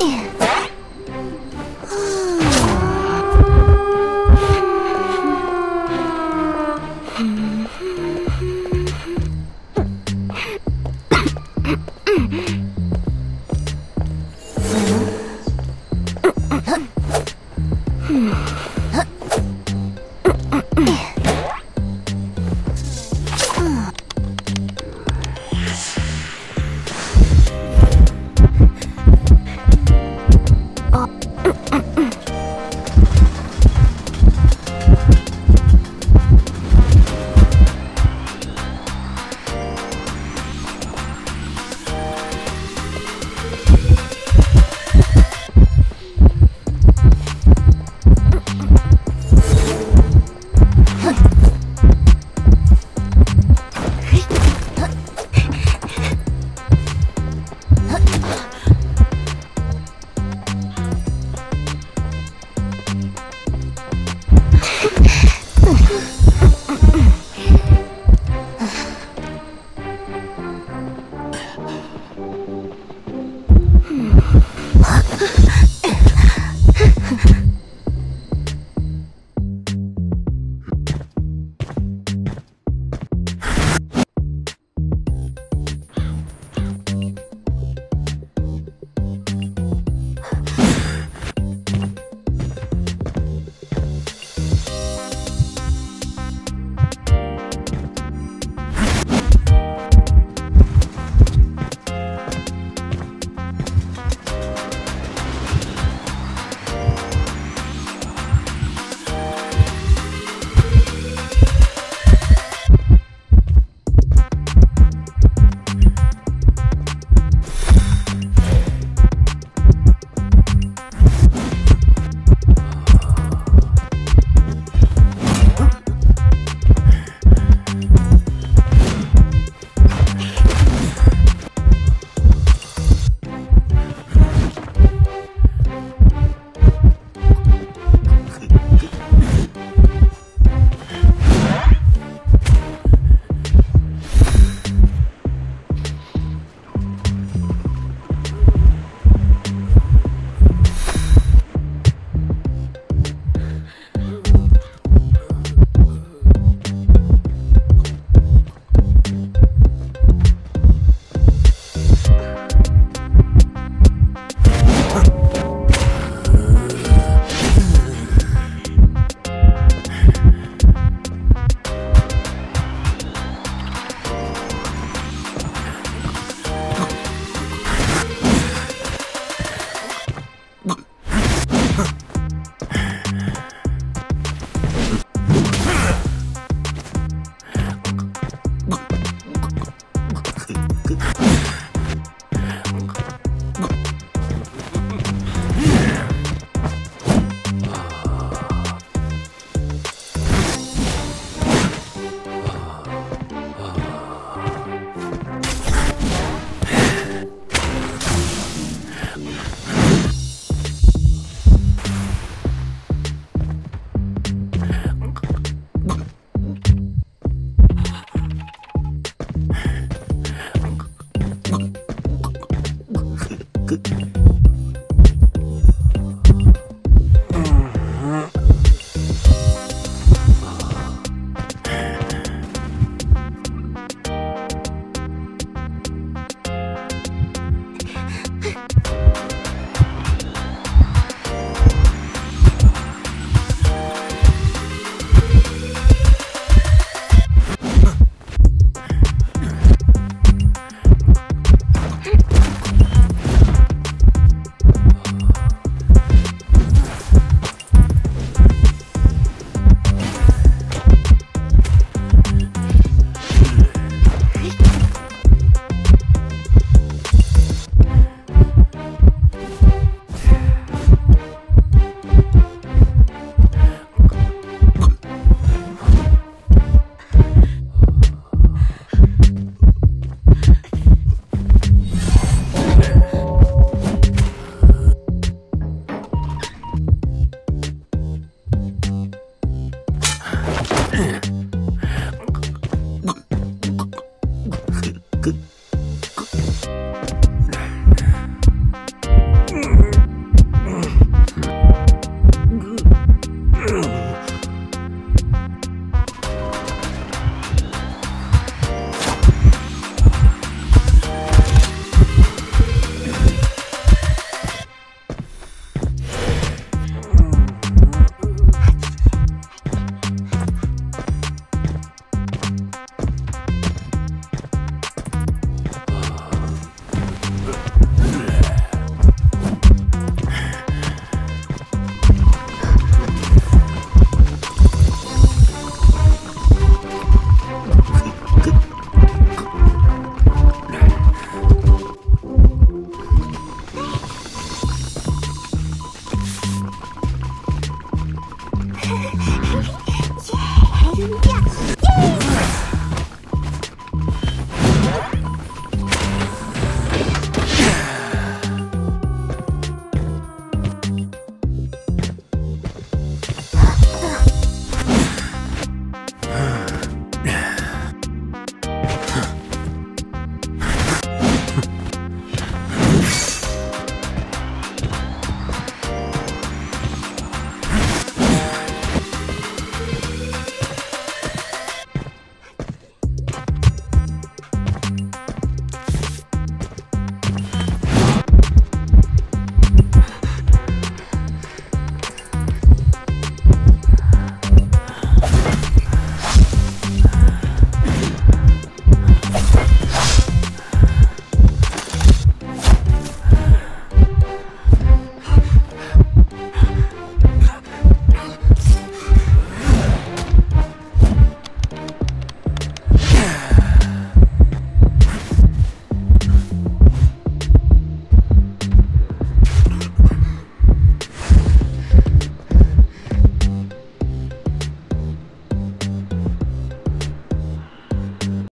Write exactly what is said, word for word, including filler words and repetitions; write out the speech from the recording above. Yeah.